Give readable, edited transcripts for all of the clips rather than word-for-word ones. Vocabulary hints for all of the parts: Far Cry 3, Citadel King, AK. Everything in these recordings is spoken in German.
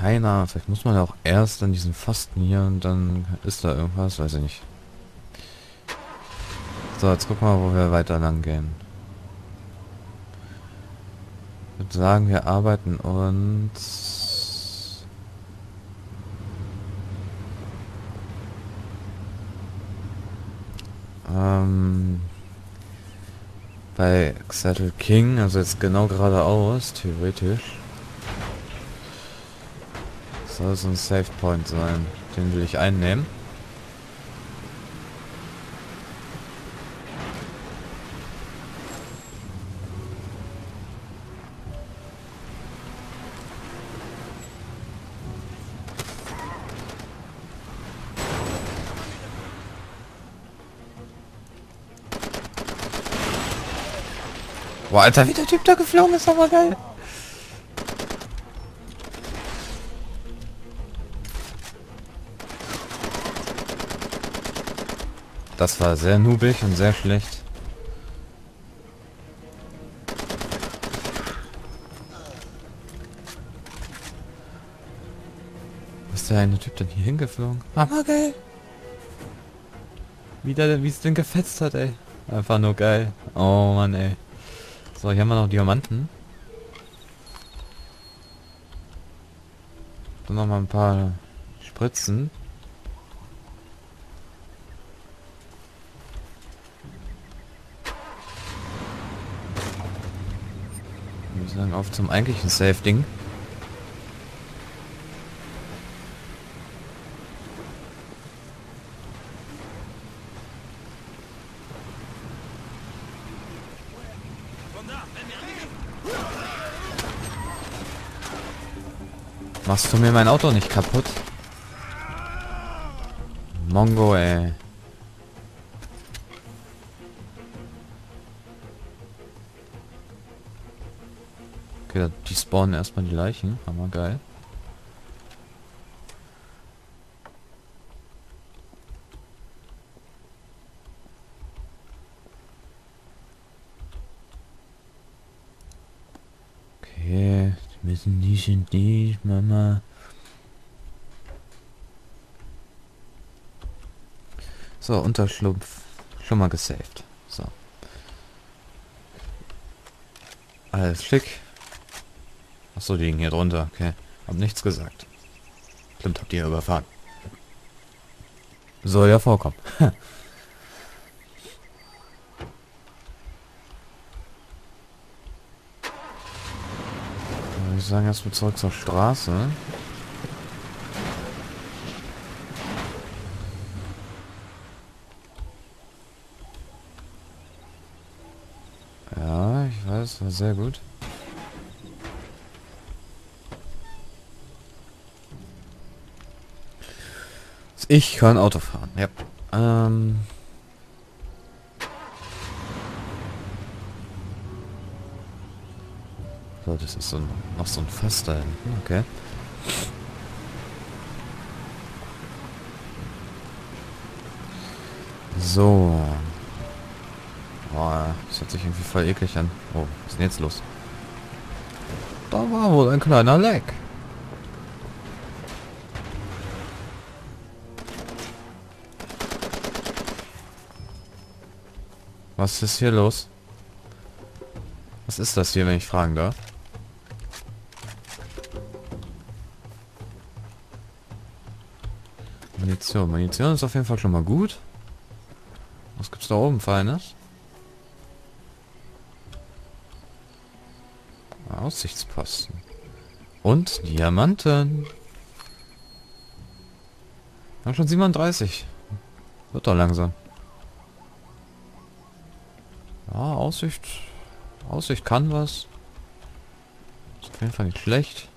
Keine Ahnung, vielleicht muss man ja auch erst an diesen Fasten hier und dann ist da irgendwas, weiß ich nicht. So, jetzt guck mal, wo wir weiter lang gehen. Ich würde sagen, wir arbeiten uns bei Citadel King, also jetzt genau geradeaus, theoretisch. Soll so ein Safe Point sein, den will ich einnehmen. Boah, Alter, wie der Typ da geflogen ist, aber geil. Das war sehr noobig und sehr schlecht. Was ist der eine Typ denn hier hingeflogen? Hammer geil! Wie es denn gefetzt hat, ey. Einfach nur geil. Oh Mann, ey. So, hier haben wir noch Diamanten. Dann noch mal ein paar Spritzen. Auf zum eigentlichen Safe-Ding. Machst du mir mein Auto nicht kaputt? Mongo, ey. Okay, die spawnen erstmal die Leichen. Hammer geil. Okay, die müssen nicht in die, Mama. So, Unterschlupf. Schon mal gesaved. So. Alles schick. Achso, die liegen hier drunter, okay. Hab nichts gesagt. Stimmt, habt ihr überfahren. Soll ja vorkommen. Ich sage erstmal zurück zur Straße. Ja, ich weiß, war sehr gut. Ich kann Auto fahren, ja. So, das ist so ein, noch so ein Fass da hinten, okay. So. Boah, das hört sich irgendwie voll eklig an. Oh, was ist denn jetzt los? Da war wohl ein kleiner Lag. Was ist hier los? Was ist das hier, wenn ich fragen darf? Munition. Munition ist auf jeden Fall schon mal gut. Was gibt's da oben Feines? Aussichtsposten. Und Diamanten. Wir haben schon 37. Wird doch langsam. Ah, Aussicht. Aussicht kann was. Ist auf jeden Fall nicht schlecht.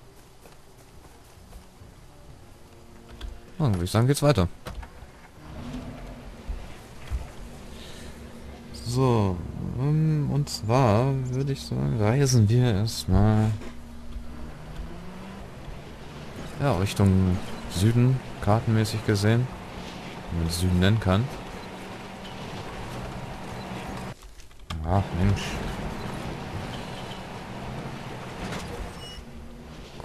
Dann würde ich sagen, geht's weiter. So. Und zwar würde ich sagen, reisen wir erstmal. Ja, Richtung Süden, kartenmäßig gesehen. Wenn man Süden nennen kann. Ach Mensch.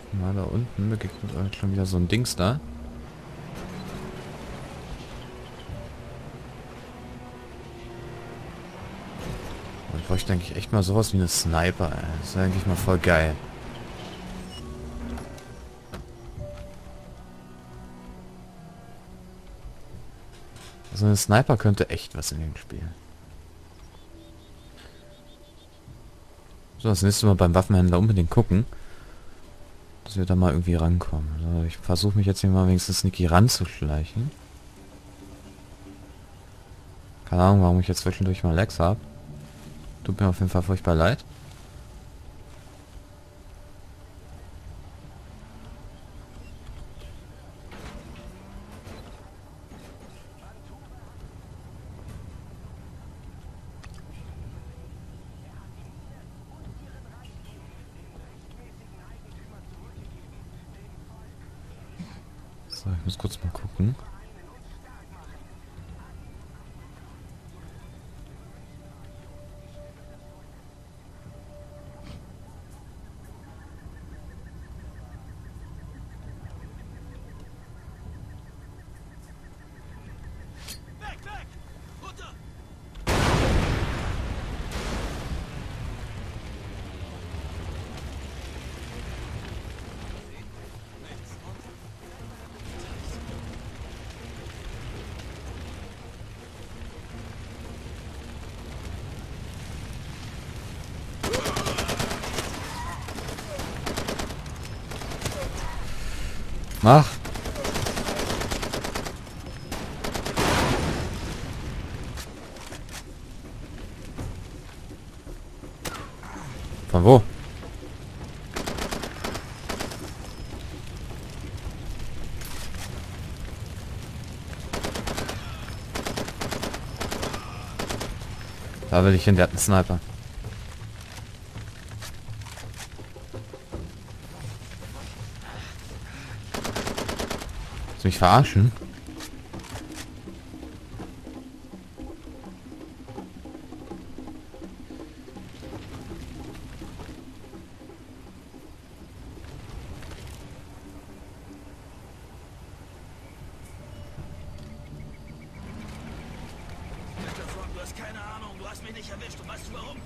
Gucken Na, da unten begegnet euch schon wieder so ein Dings da. Ich bräuchte eigentlich echt mal sowas wie eine Sniper, ey. Das ist eigentlich mal voll geil. So eine Sniper könnte echt was in dem Spiel. So, das nächste Mal beim Waffenhändler unbedingt gucken, dass wir da mal irgendwie rankommen. Also ich versuche mich jetzt hier mal wenigstens sneaky ranzuschleichen. Keine Ahnung, warum ich jetzt zwischendurch mal Lags habe. Tut mir auf jeden Fall furchtbar leid. So, ich muss kurz mal gucken. Mach! Von wo? Da will ich hin, der hat einen Sniper. Mich verarschen. Du hast keine Ahnung, du hast mich nicht erwischt, du weißt warum?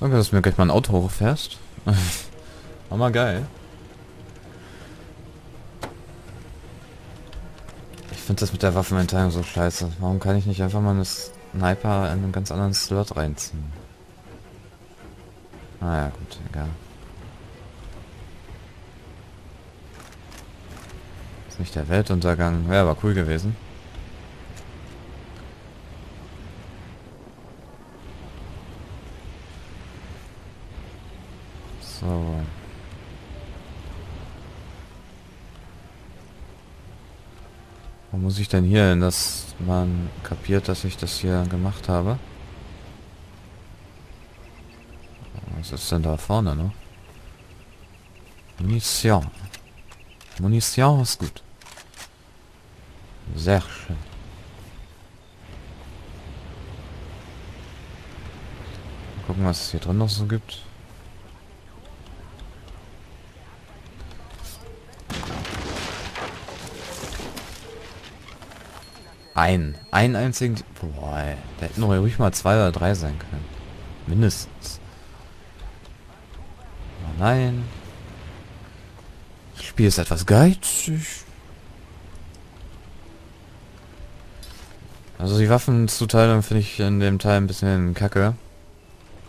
Danke, dass du mir gleich mal ein Auto hochfährst. Hammer geil. Ich finde das mit der Waffeneinteilung so scheiße. Warum kann ich nicht einfach mal eine Sniper in einen ganz anderen Slot reinziehen? Naja, gut, egal. Ist nicht der Weltuntergang. Wäre aber cool gewesen. So. Wo muss ich denn hier hin, dass man kapiert, dass ich das hier gemacht habe? Was ist denn da vorne noch? Munition. Munition ist gut. Sehr schön. Mal gucken, was es hier drin noch so gibt. Einen einzigen... Boah, ey. Da hätten doch ruhig mal 2 oder 3 sein können. Mindestens. Oh nein. Das Spiel ist etwas geizig. Also die Waffenzuteilung finde ich in dem Teil ein bisschen kacke.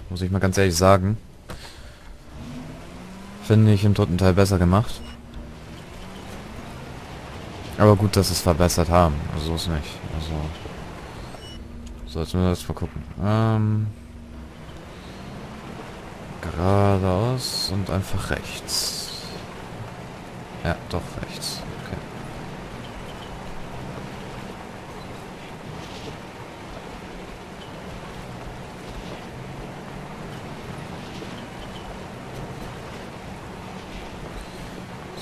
Muss ich mal ganz ehrlich sagen. Finde ich im dritten Teil besser gemacht. Aber gut, dass sie es verbessert haben. Also so ist nicht. Also so, jetzt müssen wir das mal gucken. Geradeaus und einfach rechts. Ja, doch rechts. Okay.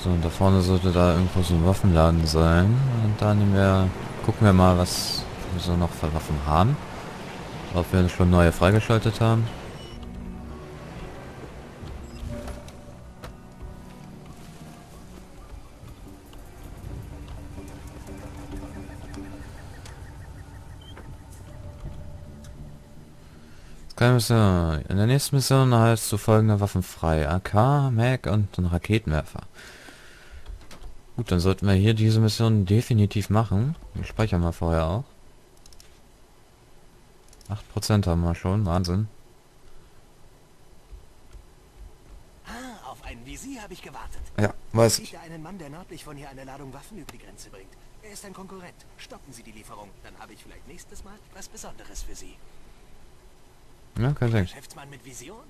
So, und da vorne sollte da irgendwo so ein Waffenladen sein. Und da nehmen wir, gucken wir mal, was wir so noch für Waffen haben. Ob wir schon neue freigeschaltet haben. Keine Mission. In der nächsten Mission erhältst du folgende Waffen frei. AK, Mag und einen Raketenwerfer. Gut, dann sollten wir hier diese Mission definitiv machen. Wir speichern mal vorher auch. 8% haben wir schon, Wahnsinn. Ah, auf einen Visier habe ich gewartet. Ja, weiß ich. Ich sehe einen Mann, der nördlich von hier eine Ladung Waffen über die Grenze bringt. Er ist ein Konkurrent. Stoppen Sie die Lieferung, dann habe ich vielleicht nächstes Mal was Besonderes für Sie. Ja, kein Ding. Geschäftsmann mit Vision?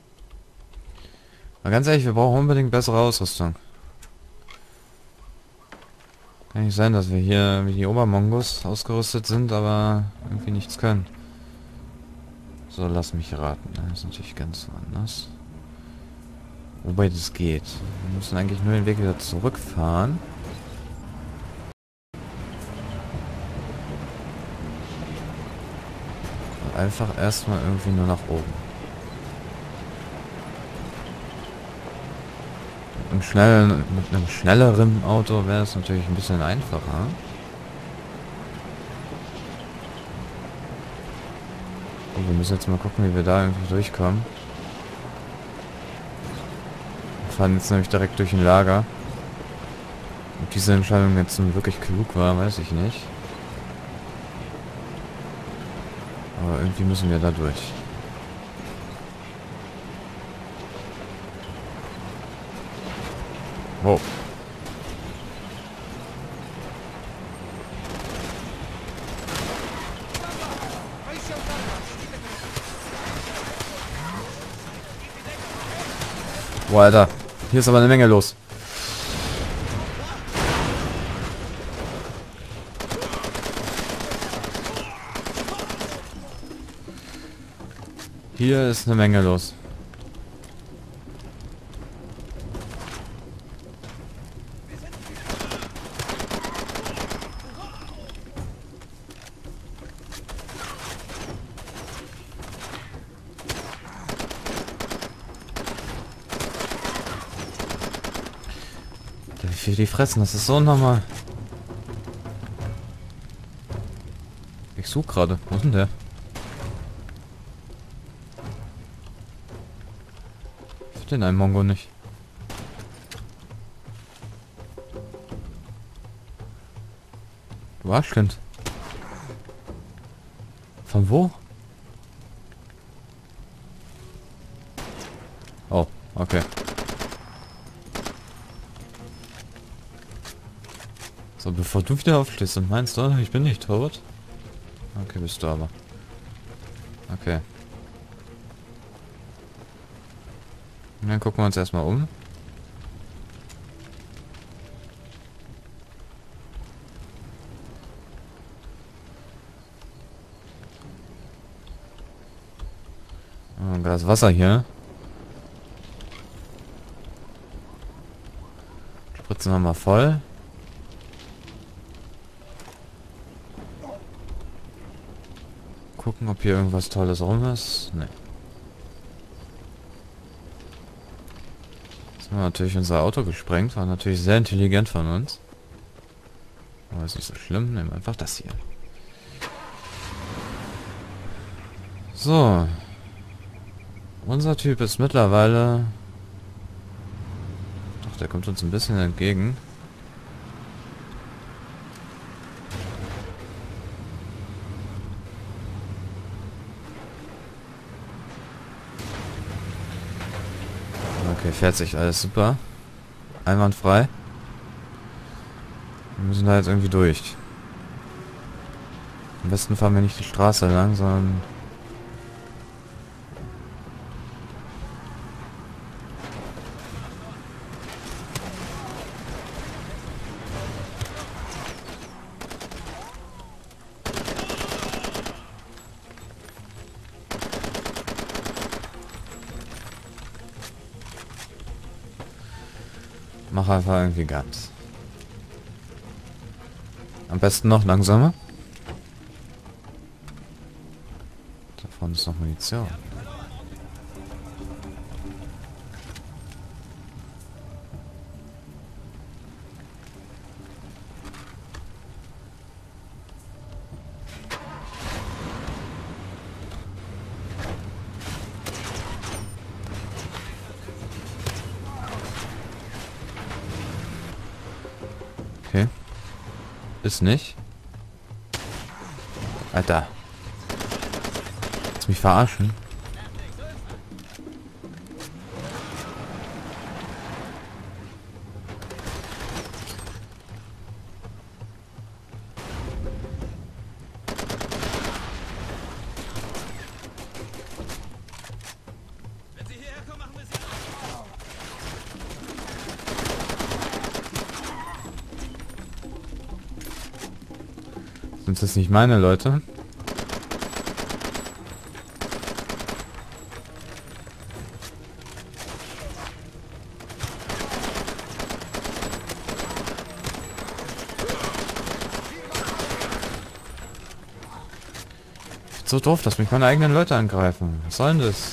Aber ganz ehrlich, wir brauchen unbedingt bessere Ausrüstung. Kann nicht sein, dass wir hier wie die Obermongos ausgerüstet sind, aber irgendwie nichts können. So, lass mich raten. Das ist natürlich ganz anders. Wobei das geht. Wir müssen eigentlich nur den Weg wieder zurückfahren. Einfach erstmal irgendwie nur nach oben. Mit einem schnelleren Auto wäre es natürlich ein bisschen einfacher. Und wir müssen jetzt mal gucken, wie wir da irgendwie durchkommen. Wir fahren jetzt nämlich direkt durch ein Lager. Ob diese Entscheidung jetzt wirklich klug war, weiß ich nicht. Aber irgendwie müssen wir da durch. Wow. Boah, Alter. Hier ist aber eine Menge los. Hier ist eine Menge los. Wie viel die fressen, das ist so normal. Ich suche gerade. Wo ist denn der? Den einen Mongo nicht. Du Arschkind. Von wo? Oh, okay. So, bevor du wieder aufstehst und meinst, oh, ich bin nicht tot. Okay, bist du aber. Okay. Dann gucken wir uns erstmal um. Oh, ein Glas Wasser hier. Spritzen wir mal voll. Gucken, ob hier irgendwas Tolles rum ist. Nee. Natürlich unser Auto gesprengt, war natürlich sehr intelligent von uns. Aber ist nicht so schlimm, nehmen wir einfach das hier. So. Unser Typ ist mittlerweile... Doch, der kommt uns ein bisschen entgegen. Okay, fährt sich alles super. Einwandfrei. Wir müssen da jetzt irgendwie durch. Am besten fahren wir nicht die Straße lang, sondern... Mach einfach irgendwie ganz. Am besten noch langsamer. Da vorne ist noch Munition. Ist nicht. Alter. Willst mich verarschen? Sind das nicht meine Leute? Ich bin so doof, dass mich meine eigenen Leute angreifen. Was soll denn das?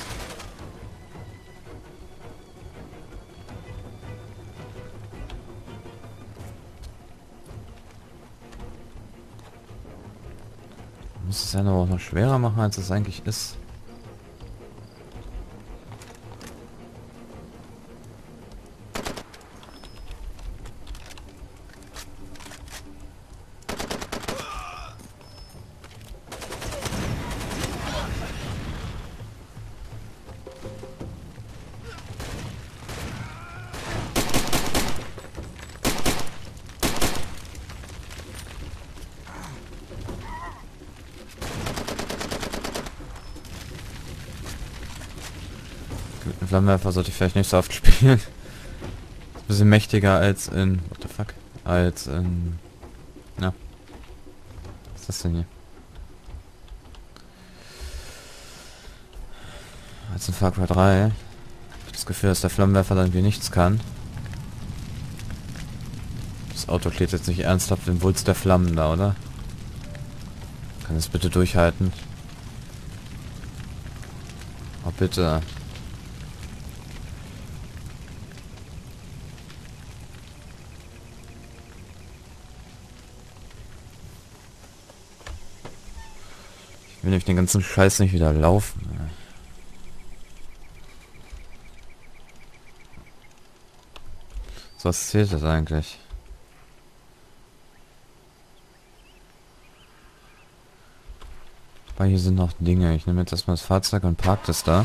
Muss es ja aber auch noch schwerer machen, als es eigentlich ist. Flammenwerfer sollte ich vielleicht nicht so oft spielen. Ist ein bisschen mächtiger als in... What the fuck? Als in... Ja. Was ist das denn hier? Als in Far Cry 3. Ich hab das Gefühl, dass der Flammenwerfer dann wie nichts kann. Das Auto klebt jetzt nicht ernsthaft im Wulst der Flammen da, oder? Kann es bitte durchhalten? Oh, bitte. Will ich den ganzen Scheiß nicht wieder laufen. So, was zählt das eigentlich? Weil hier sind noch Dinge. Ich nehme jetzt erstmal das Fahrzeug und park das da.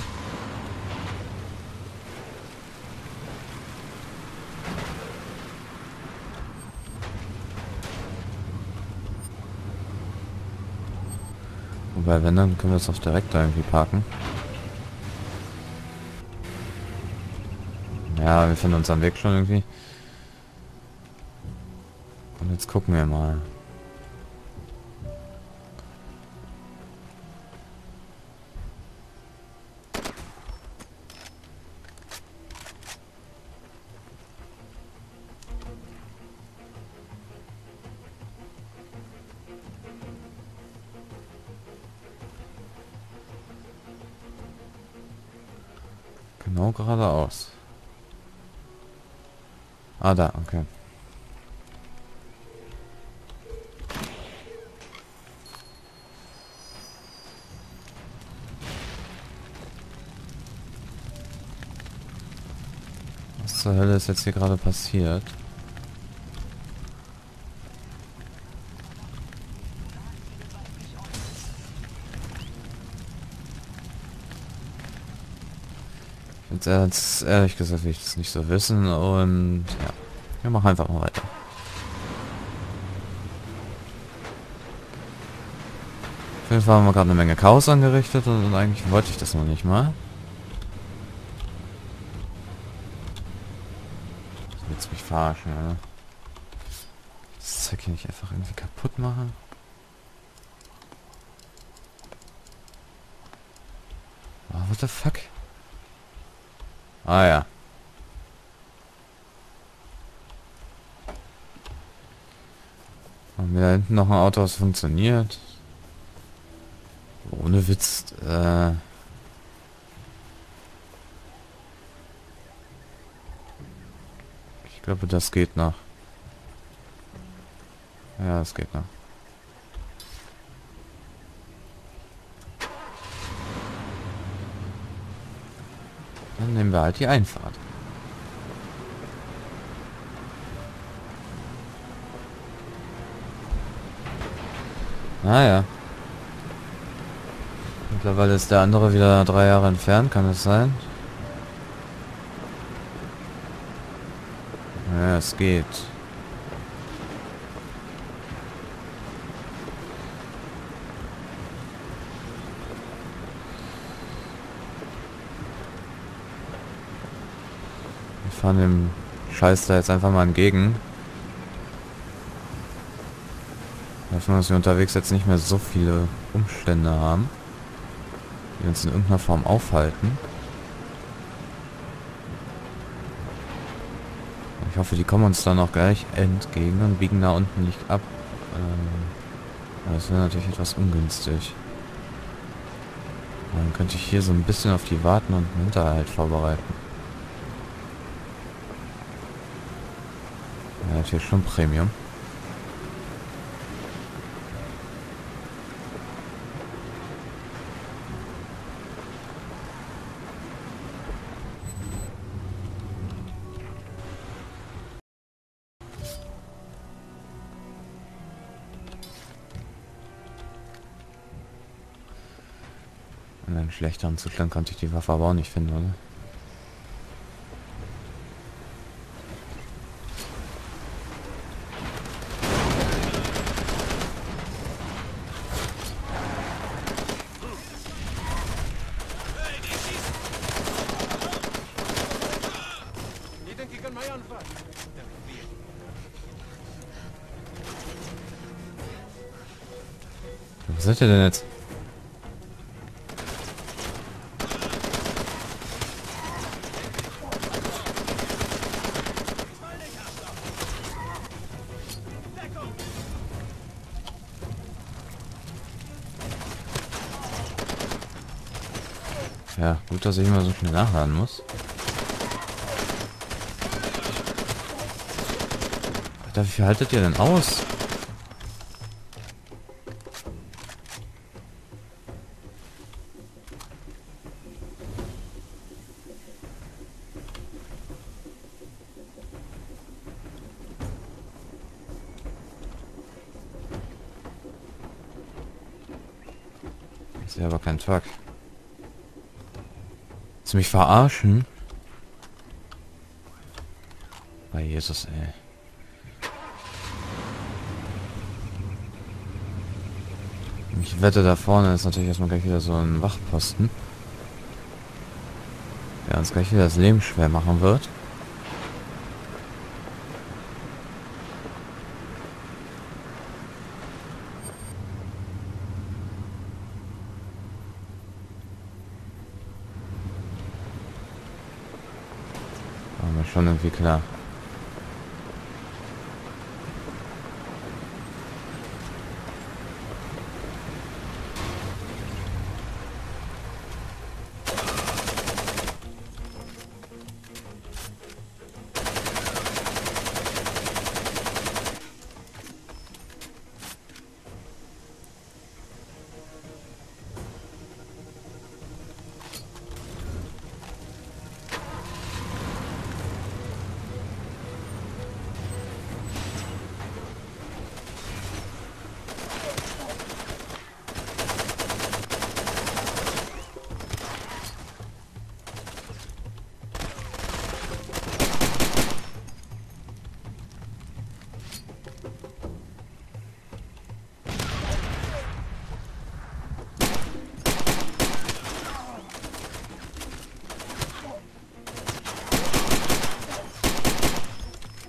Wobei, wenn, dann können wir es auch direkt da irgendwie parken. Ja, wir finden unseren Weg schon irgendwie. Und jetzt gucken wir mal. Genau geradeaus. Ah, da, okay. Was zur Hölle ist jetzt hier gerade passiert? Ehrlich gesagt will ich das nicht so wissen und ja, wir machen einfach mal weiter. Auf jeden Fall haben wir gerade eine Menge Chaos angerichtet und eigentlich wollte ich das noch nicht mal. Du willst mich verarschen, oder? Das Zeug hier nicht einfach irgendwie kaputt machen. Oh, what the fuck? Ah ja. Haben wir da hinten noch ein Auto, was funktioniert? Ohne Witz, ich glaube, das geht noch. Ja, das geht noch. Dann nehmen wir halt die Einfahrt. Naja. Mittlerweile ist der andere wieder 3 Jahre entfernt, kann das sein? Ja, es geht. Wir fahren dem Scheiß da jetzt einfach mal entgegen. Hoffen, dass wir unterwegs jetzt nicht mehr so viele Umstände haben, die uns in irgendeiner Form aufhalten. Ich hoffe, die kommen uns dann auch gleich entgegen und biegen da unten nicht ab. Das wäre natürlich etwas ungünstig. Dann könnte ich hier so ein bisschen auf die warten und einen Hinterhalt vorbereiten. Ja, natürlich schon Premium. In einem schlechteren Zustand konnte ich die Waffe aber auch nicht finden, oder? Was seid ihr denn jetzt? Ja, gut, dass ich immer so schnell nachladen muss. Alter, wie viel haltet ihr denn aus? Ich sehe aber keinen Truck. Mich verarschen? Bei Jesus, ey. Ich wette, da vorne ist natürlich erstmal gleich wieder so ein Wachposten, der uns gleich wieder das Leben schwer machen wird. Schon irgendwie klar.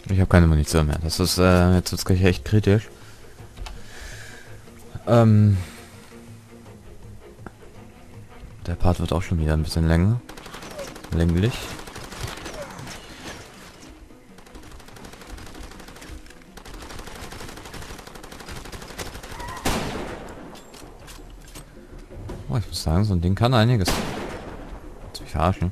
Ich habe keine Munition mehr. Das ist, jetzt wird's gleich echt kritisch. Der Part wird auch schon wieder ein bisschen länger. Länglich. Oh, ich muss sagen, so ein Ding kann einiges. Zu verarschen.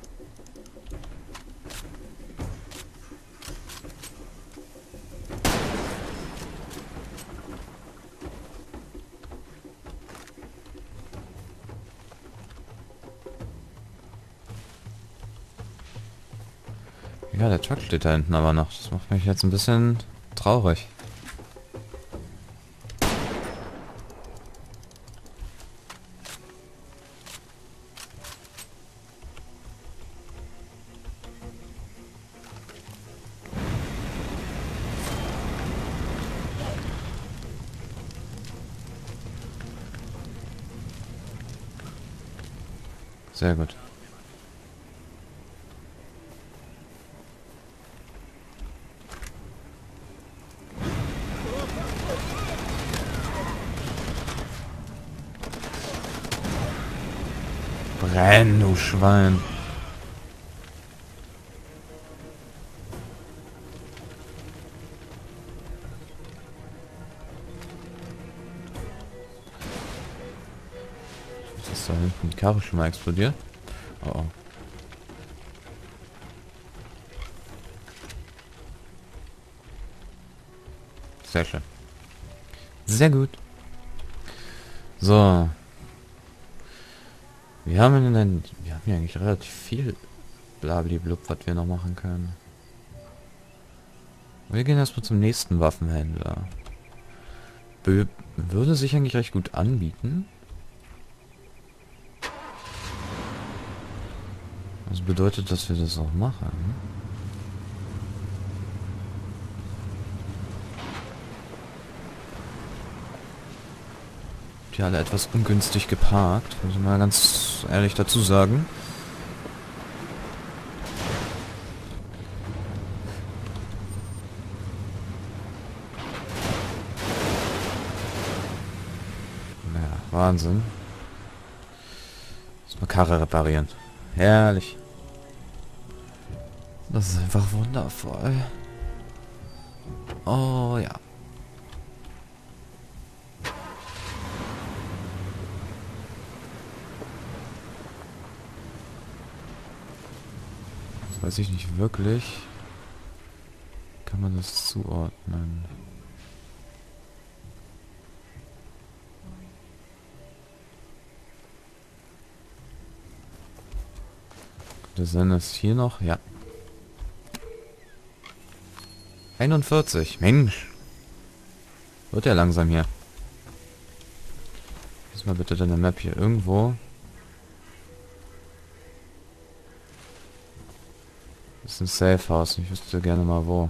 Ja, der Truck steht da hinten aber noch. Das macht mich jetzt ein bisschen traurig. Sehr gut. Brenn, du Schwein. Ist da hinten die Karre schon mal explodiert? Oh, oh. Sehr schön. Sehr gut. So. Wir haben ja eigentlich relativ viel Blabli-Blub, was wir noch machen können. Wir gehen erstmal zum nächsten Waffenhändler. Würde sich eigentlich recht gut anbieten. Das bedeutet, dass wir das auch machen. Die alle etwas ungünstig geparkt, muss ich mal ganz ehrlich dazu sagen. Naja, Wahnsinn. Muss man Karre reparieren. Herrlich. Das ist einfach wundervoll. Oh ja. Das weiß ich nicht wirklich. Kann man das zuordnen? Könnte sein, dass hier noch... Ja. 41, Mensch. Wird ja langsam hier. Lass mal bitte deine Map hier irgendwo. Das ist ein Safe House, ich wüsste gerne mal wo.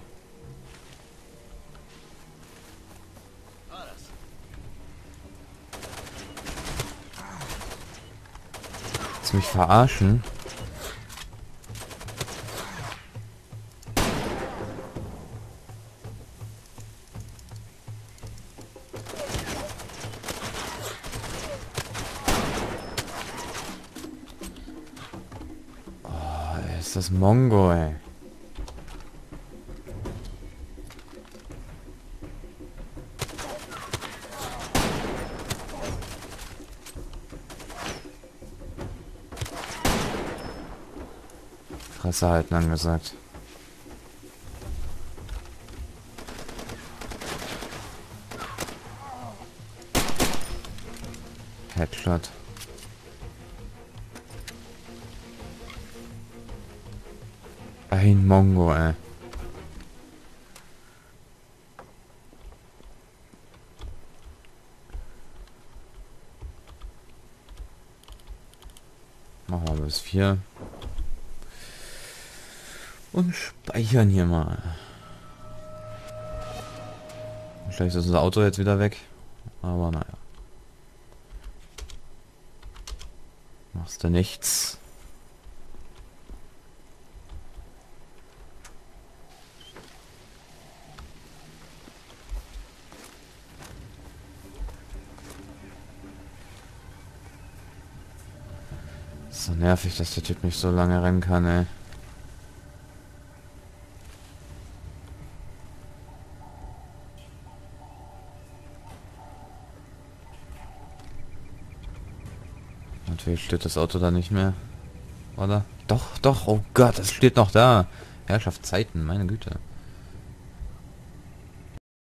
Willst du mich verarschen? Ist das Mongo, ey. Fresse halten angesagt. Headshot. Ein Mongo, ey. Machen wir bis 4. Und speichern hier mal. Vielleicht ist unser Auto jetzt wieder weg. Aber naja. Machst du nichts. So nervig, dass der Typ nicht so lange rennen kann, ey. Natürlich steht das Auto da nicht mehr. Oder? Doch, doch. Oh Gott, es steht noch da. Herrschaft Zeiten, meine Güte.